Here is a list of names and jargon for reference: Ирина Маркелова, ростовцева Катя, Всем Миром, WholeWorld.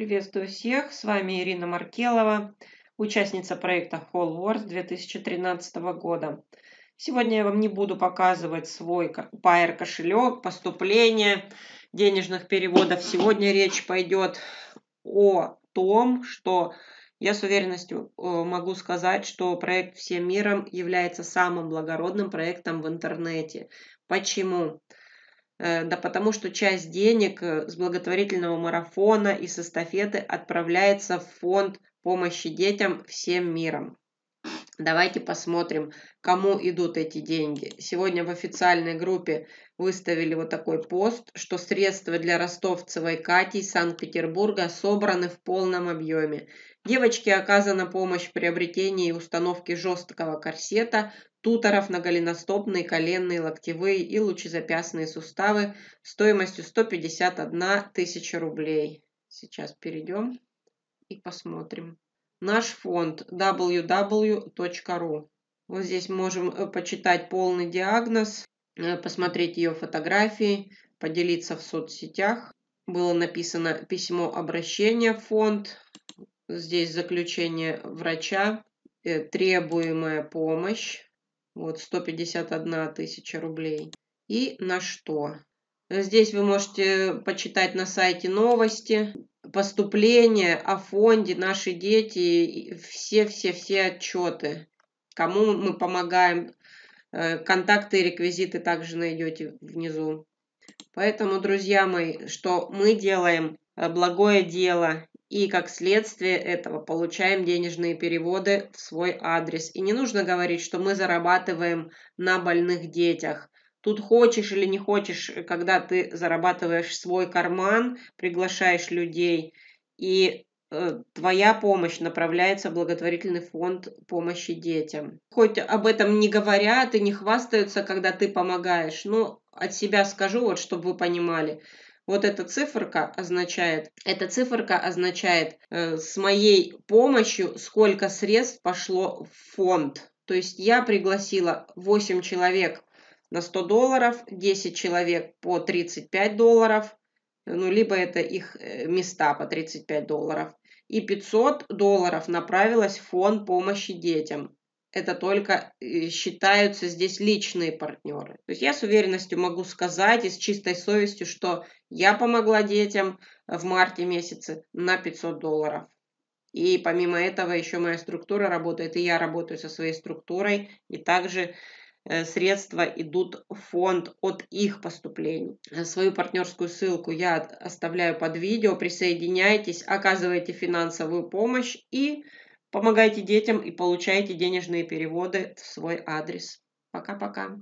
Приветствую всех, с вами Ирина Маркелова, участница проекта WholeWorld 2013 года. Сегодня я вам не буду показывать свой Pair кошелек, поступление денежных переводов. Сегодня речь пойдет о том, что я с уверенностью могу сказать, что проект «Всем Миром» является самым благородным проектом в интернете. Почему? Да потому что часть денег с благотворительного марафона и с эстафеты отправляется в фонд помощи детям «Всем миром». Давайте посмотрим, кому идут эти деньги. Сегодня в официальной группе выставили вот такой пост, что средства для ростовцевой Кати из Санкт-Петербурга собраны в полном объеме. Девочке оказана помощь в приобретении и установке жесткого корсета, туторов на голеностопные, коленные, локтевые и лучезапястные суставы стоимостью 151 тысяча рублей. Сейчас перейдем и посмотрим. Наш фонд www.ru. Вот здесь можем почитать полный диагноз, посмотреть ее фотографии, поделиться в соцсетях. Было написано письмо обращения в фонд. Здесь заключение врача, требуемая помощь, вот 151 тысяча рублей. И на что? Здесь вы можете почитать на сайте новости, поступления о фонде, наши дети, все отчеты, кому мы помогаем. Контакты и реквизиты также найдете внизу. Поэтому, друзья мои, что мы делаем благое дело. И как следствие этого получаем денежные переводы в свой адрес. И не нужно говорить, что мы зарабатываем на больных детях. Тут хочешь или не хочешь, когда ты зарабатываешь свой карман, приглашаешь людей, и твоя помощь направляется в благотворительный фонд помощи детям. Хоть об этом не говорят и не хвастаются, когда ты помогаешь, но от себя скажу, вот, чтобы вы понимали. Вот эта циферка означает с моей помощью, сколько средств пошло в фонд. То есть я пригласила 8 человек на 100 долларов, 10 человек по 35 долларов, ну, либо это их места по 35 долларов, и 500 долларов направилось в фонд помощи детям. Это только считаются здесь личные партнеры. То есть я с уверенностью могу сказать и с чистой совестью, что я помогла детям в марте месяце на 500 долларов. И помимо этого еще моя структура работает, и я работаю со своей структурой, и также средства идут в фонд от их поступлений. Свою партнерскую ссылку я оставляю под видео. Присоединяйтесь, оказывайте финансовую помощь и помогайте детям и получайте денежные переводы в свой адрес. Пока-пока.